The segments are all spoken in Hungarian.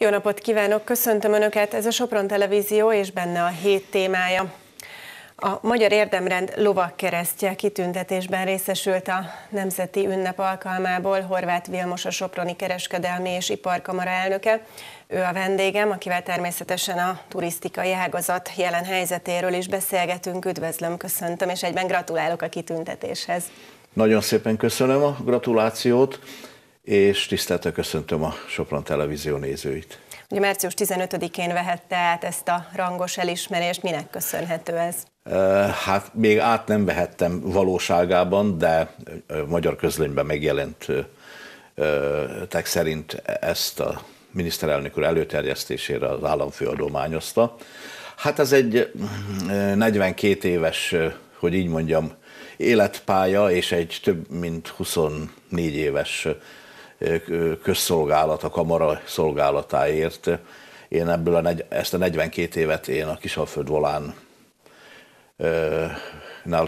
Jó napot kívánok, köszöntöm Önöket, ez a Sopron Televízió és benne a hét témája. A Magyar Érdemrend Lovak keresztje kitüntetésben részesült a nemzeti ünnep alkalmából Horváth Vilmos, a Soproni Kereskedelmi és Iparkamara elnöke. Ő a vendégem, akivel természetesen a turisztikai ágazat jelen helyzetéről is beszélgetünk. Üdvözlöm, köszöntöm, és egyben gratulálok a kitüntetéshez. Nagyon szépen köszönöm a gratulációt, és tisztelettel köszöntöm a Sopron Televízió nézőit. Ugye március 15-én vehette át ezt a rangos elismerést, minek köszönhető ez? Hát még át nem vehettem valóságában, de magyar közlönyben megjelent tek szerint ezt a miniszterelnök úr előterjesztésére az államfő adományozta. Hát ez egy 42 éves, hogy így mondjam, életpálya és egy több mint 24 éves közszolgálat, a kamara szolgálatáért. Én ebből ezt a 42 évet én a Kisalföld Volánnál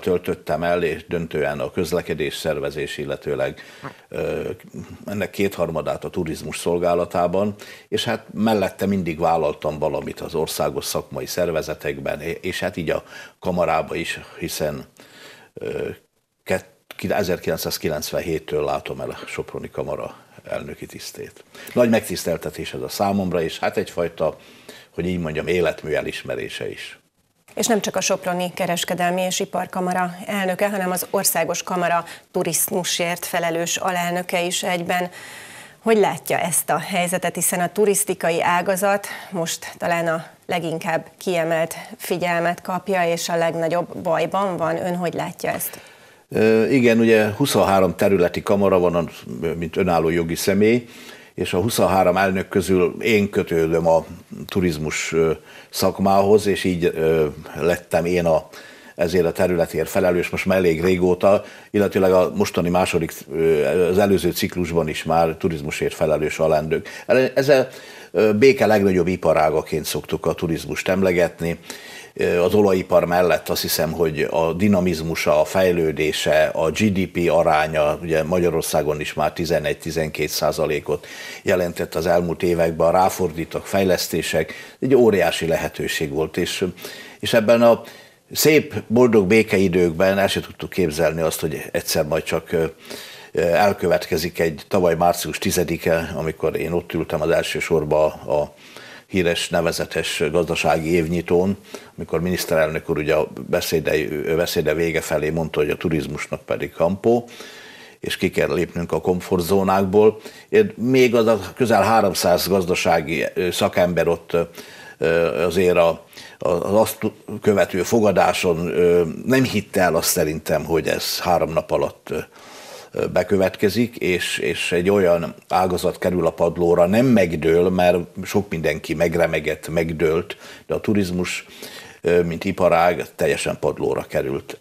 töltöttem el, és döntően a közlekedés szervezés, illetőleg ennek kétharmadát a turizmus szolgálatában, és hát mellette mindig vállaltam valamit az országos szakmai szervezetekben, és hát így a kamarába is, hiszen 1997-től látom el a Soproni Kamara elnöki tisztét. Nagy megtiszteltetés ez a számomra, és hát egyfajta, hogy így mondjam, életmű elismerése is. És nem csak a Soproni Kereskedelmi és Iparkamara elnöke, hanem az Országos Kamara turizmusért felelős alelnöke is egyben. Hogy látja ezt a helyzetet, hiszen a turisztikai ágazat most talán a leginkább kiemelt figyelmet kapja, és a legnagyobb bajban van. Ön hogy látja ezt? Igen, ugye 23 területi kamara van, mint önálló jogi személy, és a 23 elnök közül én kötődöm a turizmus szakmához, és így lettem én ezért a területért felelős most már elég régóta, illetőleg a mostani az előző ciklusban is már turizmusért felelős alelnök. Ezzel Béke legnagyobb iparágaként szoktuk a turizmust emlegetni. Az olajipar mellett azt hiszem, hogy a dinamizmusa, a fejlődése, a GDP aránya, ugye Magyarországon is már 11–12%-ot jelentett az elmúlt években, a ráfordított fejlesztések, egy óriási lehetőség volt, és ebben a szép, boldog békeidőkben el sem tudtuk képzelni azt, hogy egyszer majd csak elkövetkezik egy tavaly március 10-e, amikor én ott ültem az első sorba a híres, nevezetes gazdasági évnyitón, amikor miniszterelnök úr ugye a beszéde vége felé mondta, hogy a turizmusnak pedig kampó, és ki kell lépnünk a komfortzónákból. Én még az a közel 300 gazdasági szakember ott azért az azt követő fogadáson nem hitte el azt szerintem, hogy ez 3 nap alatt bekövetkezik, és egy olyan ágazat kerül a padlóra, nem megdől, mert sok mindenki megremegett, megdőlt, de a turizmus, mint iparág, teljesen padlóra került.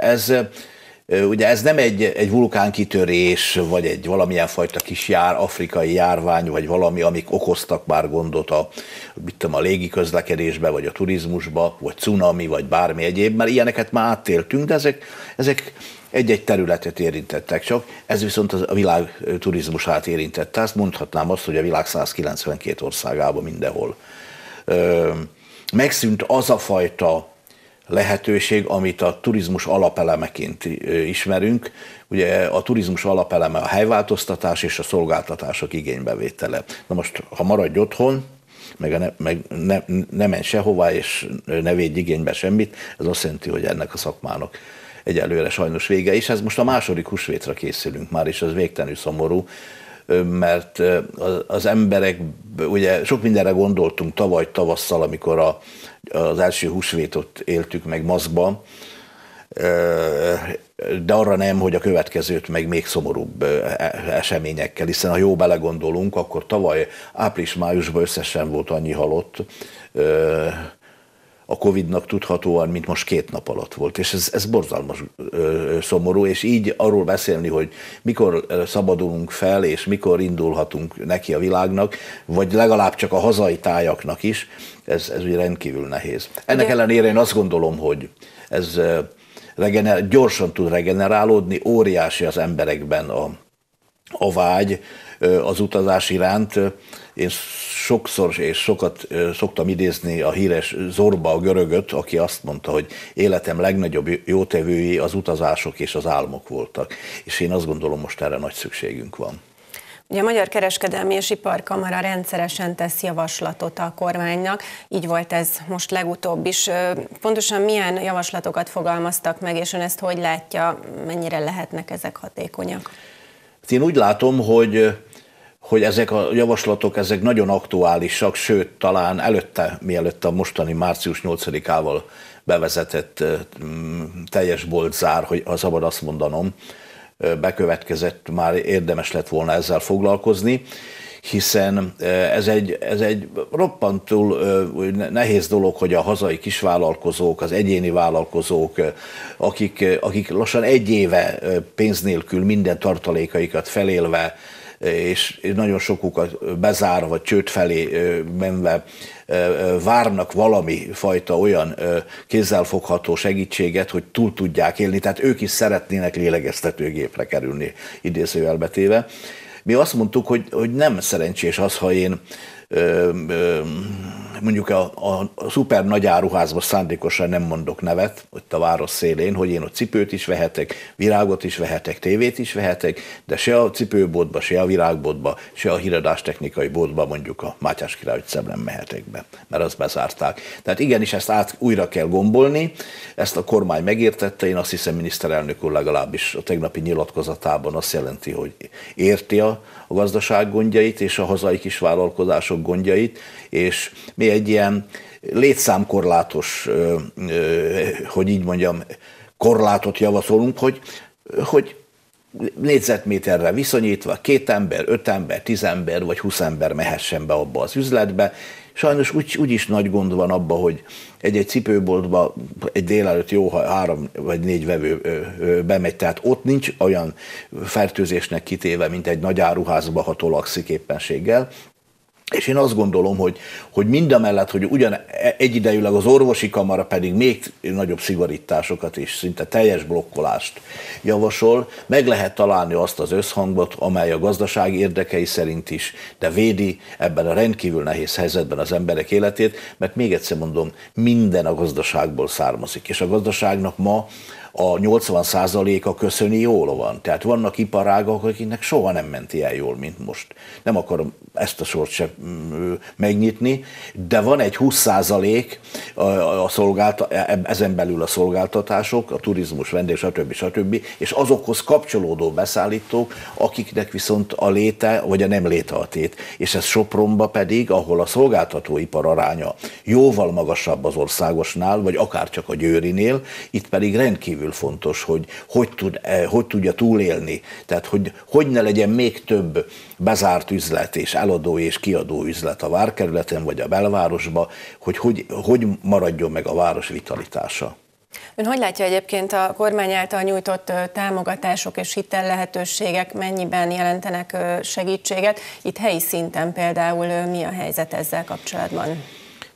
Ugye ez nem egy vulkánkitörés, vagy egy valamilyen fajta kis afrikai járvány, vagy valami, amik okoztak már gondot a légiközlekedésbe, vagy a turizmusba, vagy cunami, vagy bármi egyéb, mert ilyeneket már áttéltünk, de ezek egy-egy területet érintettek csak, ez viszont a világ turizmusát érintette. Azt mondhatnám azt, hogy a világ 192 országában mindenhol. Megszűnt az a fajta lehetőség, amit a turizmus alapelemeként ismerünk. Ugye a turizmus alapeleme a helyváltoztatás és a szolgáltatások igénybevétele. Na most, ha maradj otthon, meg ne menj sehová, és ne védj igénybe semmit, ez azt jelenti, hogy ennek a szakmának egyelőre sajnos vége is. Ez most a második húsvétra készülünk már, és ez végtelenül szomorú, mert az emberek, ugye sok mindenre gondoltunk tavaly tavasszal, amikor az első húsvétot éltük meg maszkban, de arra nem, hogy a következőt meg még szomorúbb eseményekkel, hiszen ha jó belegondolunk, akkor tavaly április-májusban összesen volt annyi halott, a Covid-nak tudhatóan, mint most 2 nap alatt volt, és ez borzalmas szomorú, és így arról beszélni, hogy mikor szabadulunk fel, és mikor indulhatunk neki a világnak, vagy legalább csak a hazai tájaknak is, ez ugye rendkívül nehéz. Ennek ellenére én azt gondolom, hogy ez gyorsan tud regenerálódni, óriási az emberekben a vágy az utazás iránt. Én sokszor és sokat szoktam idézni a híres Zorba görögöt, aki azt mondta, hogy életem legnagyobb jótevői az utazások és az álmok voltak. És én azt gondolom, most erre nagy szükségünk van. Ugye a Magyar Kereskedelmi és Iparkamara rendszeresen tesz javaslatot a kormánynak, így volt ez most legutóbb is. Pontosan milyen javaslatokat fogalmaztak meg, és ön ezt hogy látja, mennyire lehetnek ezek hatékonyak? Én úgy látom, hogy ezek a javaslatok nagyon aktuálisak, sőt, talán előtte, mielőtt a mostani március 8-ával bevezetett teljes boltzár, hogy ha szabad azt mondanom, bekövetkezett, már érdemes lett volna ezzel foglalkozni, hiszen ez egy roppantul nehéz dolog, hogy a hazai kisvállalkozók, az egyéni vállalkozók, akik lassan egy éve pénz nélkül minden tartalékaikat felélve, és nagyon sokukat bezárva, vagy csőd felé menve várnak valami fajta olyan kézzelfogható segítséget, hogy túl tudják élni, tehát ők is szeretnének lélegeztetőgépre kerülni, idézőjelbe téve. Mi azt mondtuk, hogy nem szerencsés az, ha én mondjuk a szuper nagyáruházban szándékosan nem mondok nevet, ott a város szélén, hogy én ott cipőt is vehetek, virágot is vehetek, tévét is vehetek, de se a cipőboltba, se a virágboltba, se a híradástechnikai boltba, mondjuk a Mátyás király utcában nem mehetek be, mert azt bezárták. Tehát igenis ezt újra kell gombolni, ezt a kormány megértette, én azt hiszem miniszterelnök úr legalábbis a tegnapi nyilatkozatában azt jelenti, hogy érti a gazdaság gondjait és a hazai kisvállalkozások gondjait, és mi egy ilyen létszámkorlátos, hogy így mondjam, korlátot javasolunk, hogy négyzetméterre viszonyítva 2 ember, 5 ember, 10 ember vagy 20 ember mehessen be abba az üzletbe. Sajnos úgyis nagy gond van abba, hogy egy cipőboltba egy délelőtt jó, ha 3 vagy 4 vevő bemegy, tehát ott nincs olyan fertőzésnek kitéve, mint egy nagy áruházba, ha tolakszik éppenséggel. És én azt gondolom, hogy mindamellett, hogy ugyan egyidejűleg az orvosi kamara pedig még nagyobb szigorításokat és szinte teljes blokkolást javasol, meg lehet találni azt az összhangot, amely a gazdaság érdekei szerint is, de védi ebben a rendkívül nehéz helyzetben az emberek életét, mert még egyszer mondom, minden a gazdaságból származik, és a gazdaságnak ma a 80%-a köszöni jól van. Tehát vannak iparágak, akiknek soha nem ment ilyen jól, mint most. Nem akarom ezt a sort sem megnyitni, de van egy 20% ezen belül a szolgáltatások, a turizmus, vendég, stb. És azokhoz kapcsolódó beszállítók, akiknek viszont a léte, vagy a nem léte a tét. És ez Sopronba pedig, ahol a szolgáltatóipar aránya jóval magasabb az országosnál, vagy akár csak a győrinél, itt pedig rendkívül fontos, hogy tudja túlélni, tehát hogy ne legyen még több bezárt üzlet és eladó és kiadó üzlet a várkerületen vagy a belvárosban, hogy maradjon meg a város vitalitása. Ön hogy látja egyébként a kormány által nyújtott támogatások és hitellehetőségek mennyiben jelentenek segítséget? Itt helyi szinten például mi a helyzet ezzel kapcsolatban?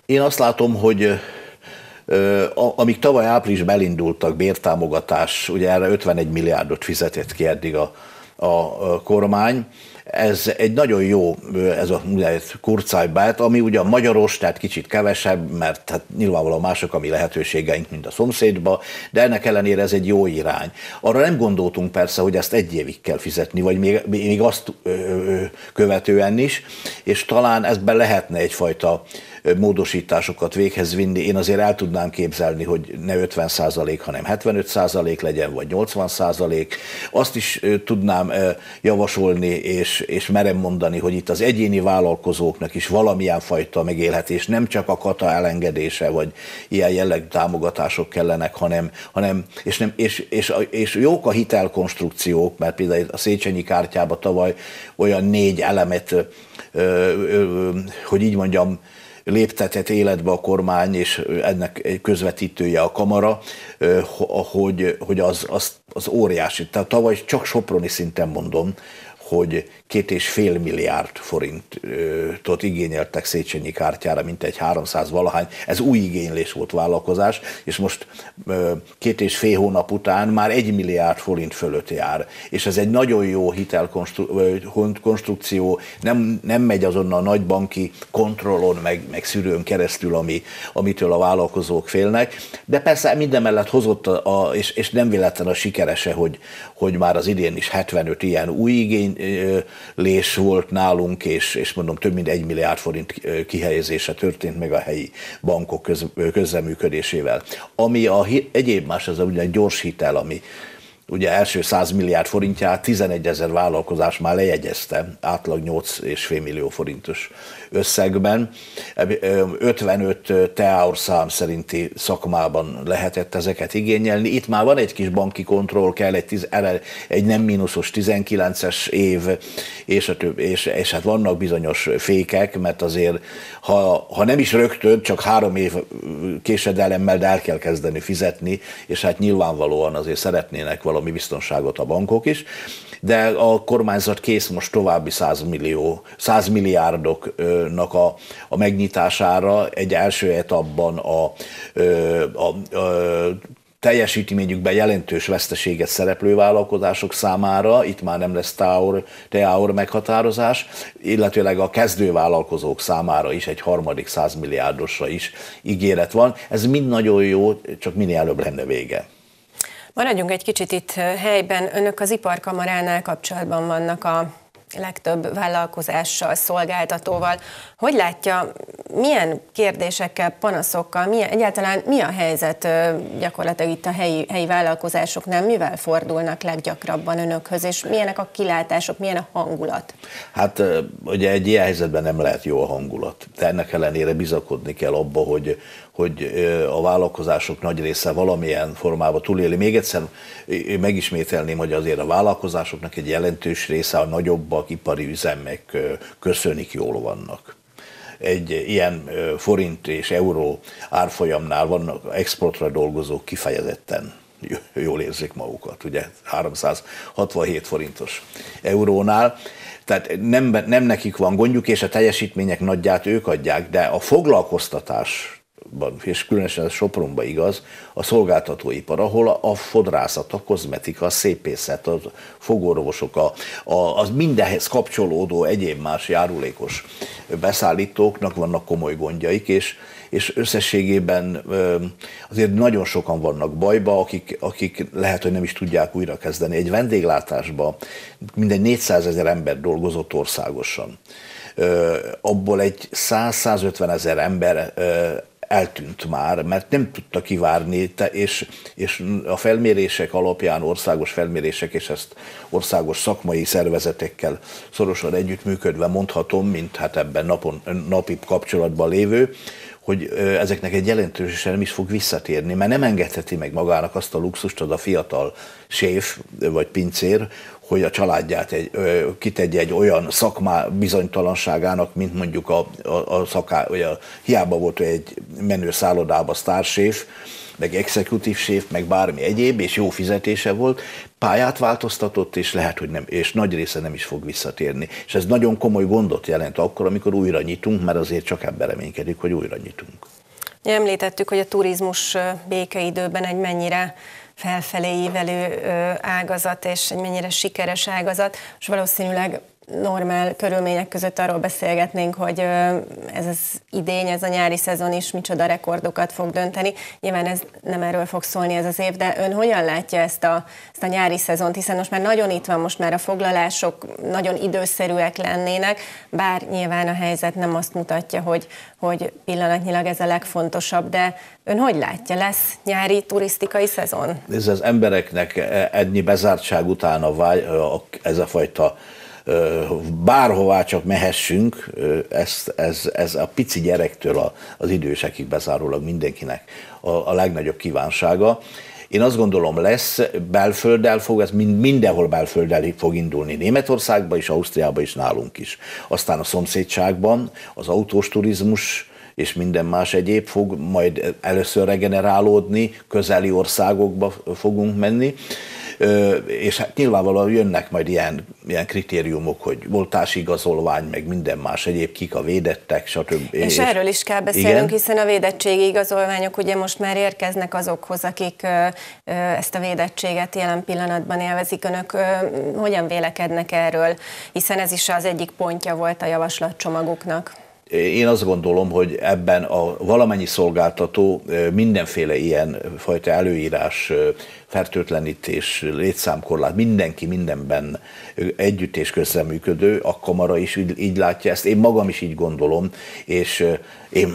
Én azt látom, hogy amíg tavaly áprilisban elindultak bértámogatás, ugye erre 51 milliárdot fizetett ki eddig a kormány, ez egy nagyon jó, ez a kurcájbát, ami ugyan magyaros, tehát kicsit kevesebb, mert hát nyilvánvalóan mások a mi lehetőségeink, mint a szomszédba, de ennek ellenére ez egy jó irány. Arra nem gondoltunk persze, hogy ezt egy évig kell fizetni, vagy még azt követően is, és talán ebben lehetne egyfajta módosításokat véghez vinni. Én azért el tudnám képzelni, hogy ne 50%, hanem 75% legyen, vagy 80%. Azt is tudnám javasolni, és merem mondani, hogy itt az egyéni vállalkozóknak is valamilyen fajta megélhetés, nem csak a kata elengedése, vagy ilyen jellegű támogatások kellenek, és jók a hitelkonstrukciók, mert például a Széchenyi kártyába tavaly olyan 4 elemet, hogy így mondjam, léptetett életbe a kormány, és ennek egy közvetítője a kamara, hogy az óriási. Tehát tavaly csak soproni szinten mondom, hogy 2,5 milliárd forintot igényeltek Széchenyi kártyára, mintegy 300-valahány. Ez új igénylés volt vállalkozás, és most 2,5 hónap után már 1 milliárd forint fölött jár. És ez egy nagyon jó hitelkonstrukció, nem megy azonnal a nagybanki kontrollon, meg szűrőn keresztül, amitől a vállalkozók félnek. De persze mindemellett hozott, és nem véletlen a sikerese, hogy már az idén is 75 ilyen új igénylés volt nálunk, és mondom, több mint 1 milliárd forint kihelyezése történt meg a helyi bankok közreműködésével. Ami egyéb más, ez a ugyan gyors hitel, ami ugye első 100 milliárd forintját 11 000 vállalkozás már lejegyezte, átlag 8,5 millió forintos összegben. 55 teárszám szerinti szakmában lehetett ezeket igényelni. Itt már van egy kis banki kontroll, kell egy nem mínuszos 19-es év, és hát vannak bizonyos fékek, mert azért, ha nem is rögtön, csak 3 év késedelemmel, de el kell kezdeni fizetni, és hát nyilvánvalóan azért szeretnének valami biztonságot a bankok is, de a kormányzat kész most további 100 milliárdoknak a megnyitására, egy első etapban a teljesítményükben jelentős veszteséget szereplő vállalkozások számára, itt már nem lesz TAOR meghatározás, illetőleg a kezdővállalkozók számára is egy harmadik 100 milliárdosra is ígéret van. Ez mind nagyon jó, csak minél előbb lenne vége. Maradjunk egy kicsit itt helyben. Önök az Iparkamaránál kapcsolatban vannak a legtöbb vállalkozással, szolgáltatóval. Hogy látja, milyen kérdésekkel, panaszokkal, egyáltalán mi a helyzet gyakorlatilag itt a helyi vállalkozásoknál, mivel fordulnak leggyakrabban önökhöz, és milyenek a kilátások, milyen a hangulat? Hát ugye egy ilyen helyzetben nem lehet jó a hangulat, de ennek ellenére bizakodni kell abba, hogy a vállalkozások nagy része valamilyen formában túléli. Még egyszer megismételném, hogy azért a vállalkozásoknak egy jelentős része, a nagyobbak, ipari üzemek köszönik, jól vannak. Egy ilyen forint és euró árfolyamnál vannak exportra dolgozók, kifejezetten jól érzik magukat, ugye 367 forintos eurónál. Tehát nem nekik van gondjuk, és a teljesítmények nagyját ők adják, de a foglalkoztatás, és különösen ez Sopronban igaz, a szolgáltatóipar, ahol a fodrászat, a kozmetika, a szépészet, a fogorvosok, az mindenhez kapcsolódó egyéb más járulékos beszállítóknak vannak komoly gondjaik, és összességében azért nagyon sokan vannak bajba, akik lehet, hogy nem is tudják újrakezdeni. Egy vendéglátásban mindegy 400 000 ember dolgozott országosan. Abból egy 100-150 000 ember eltűnt már, mert nem tudta kivárni, és a felmérések alapján, országos felmérések, és ezt országos szakmai szervezetekkel szorosan együttműködve mondhatom, mint hát ebben napi kapcsolatban lévő, hogy ezeknek egy jelentősen nem is fog visszatérni, mert nem engedheti meg magának azt a luxust, az a fiatal séf vagy pincér, hogy a családját kitegye egy olyan szakmá bizonytalanságának, mint mondjuk hiába volt egy menő szállodában sztárséf, meg executive séf, meg bármi egyéb, és jó fizetése volt, pályát változtatott, és lehet, hogy nem, és nagy része nem is fog visszatérni. És ez nagyon komoly gondot jelent akkor, amikor újra nyitunk, mert azért csak ebben reménykedik, hogy újra nyitunk. Említettük, hogy a turizmus békeidőben egy mennyire felfelé ívelő ágazat, és egy mennyire sikeres ágazat, és valószínűleg normál körülmények között arról beszélgetnénk, hogy ez az idény, ez a nyári szezon is micsoda rekordokat fog dönteni. Nyilván ez nem erről fog szólni ez az év, de ön hogyan látja ezt a nyári szezont, hiszen most már nagyon itt van, most már a foglalások nagyon időszerűek lennének, bár nyilván a helyzet nem azt mutatja, hogy pillanatnyilag ez a legfontosabb, de ön hogy látja, lesz nyári turisztikai szezon? Ez az embereknek ennyi bezártság után ez a fajta bárhová csak mehessünk, ez a pici gyerektől az idősekig bezárólag mindenkinek a legnagyobb kívánsága. Én azt gondolom, lesz, belfölddel fog, ez mindenhol belfölddel fog indulni, Németországban is, Ausztriában is, nálunk is. Aztán a szomszédságban az autós turizmus és minden más egyéb fog majd először regenerálódni, közeli országokba fogunk menni, és hát nyilvánvalóan jönnek majd ilyen kritériumok, hogy oltásigazolvány, meg minden más egyéb, kik a védettek, stb. És erről is kell beszélnünk, igen? Hiszen a védettségi igazolványok ugye most már érkeznek azokhoz, akik ezt a védettséget jelen pillanatban élvezik. Önök hogyan vélekednek erről? Hiszen ez is az egyik pontja volt a javaslatcsomaguknak. Én azt gondolom, hogy ebben a valamennyi szolgáltató mindenféle ilyen fajta előírás, fertőtlenítés, létszámkorlát, mindenki mindenben együtt és közreműködő, a kamara is így látja ezt, én magam is így gondolom, és én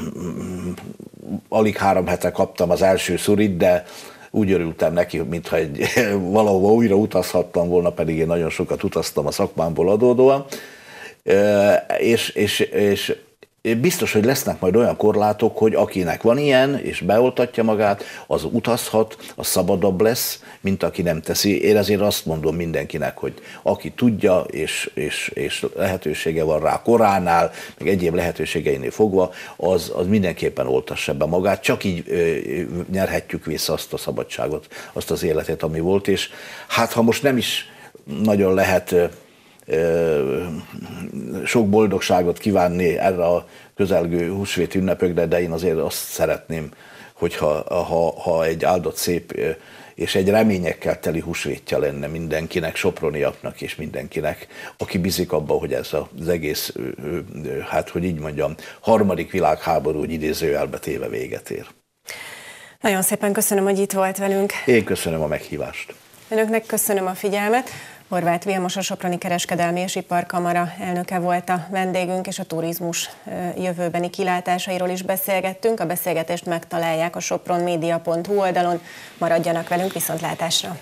alig 3 hete kaptam az első szurit, de úgy örültem neki, mintha valahova újra utazhattam volna, pedig én nagyon sokat utaztam a szakmámból adódóan, és biztos, hogy lesznek majd olyan korlátok, hogy akinek van ilyen, és beoltatja magát, az utazhat, az szabadabb lesz, mint aki nem teszi. Én azért azt mondom mindenkinek, hogy aki tudja, és lehetősége van rá koránál, meg egyéb lehetőségeinél fogva, az mindenképpen oltassa be magát. Csak így nyerhetjük vissza azt a szabadságot, azt az életet, ami volt. És hát ha most nem is nagyon lehet sok boldogságot kívánni erre a közelgő húsvét ünnepökre, de én azért azt szeretném, hogyha egy áldott szép és egy reményekkel teli húsvétja lenne mindenkinek, soproniaknak és mindenkinek, aki bízik abba, hogy ez az egész, hát hogy így mondjam, 3. világháború idéző elbetéve véget ér. Nagyon szépen köszönöm, hogy itt volt velünk. Én köszönöm a meghívást. Önöknek köszönöm a figyelmet. Horváth Vilmos, a Soproni Kereskedelmi és Iparkamara elnöke volt a vendégünk, és a turizmus jövőbeni kilátásairól is beszélgettünk. A beszélgetést megtalálják a sopronmedia.hu oldalon. Maradjanak velünk, viszontlátásra!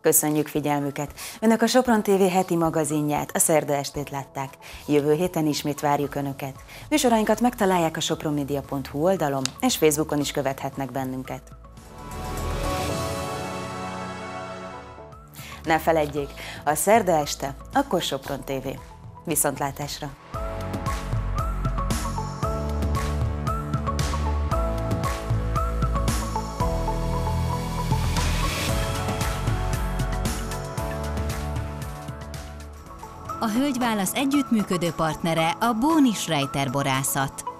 Köszönjük figyelmüket! Önök a Sopron TV heti magazinját, a Szerda Estét látták. Jövő héten ismét várjuk Önöket. Műsorainkat megtalálják a sopronmedia.hu oldalon, és Facebookon is követhetnek bennünket. Ne feledjék, a Szerda Este, akkor Sopron TV. Viszontlátásra! A Hölgyválasz együttműködő partnere a Bónis Reiter Borászat.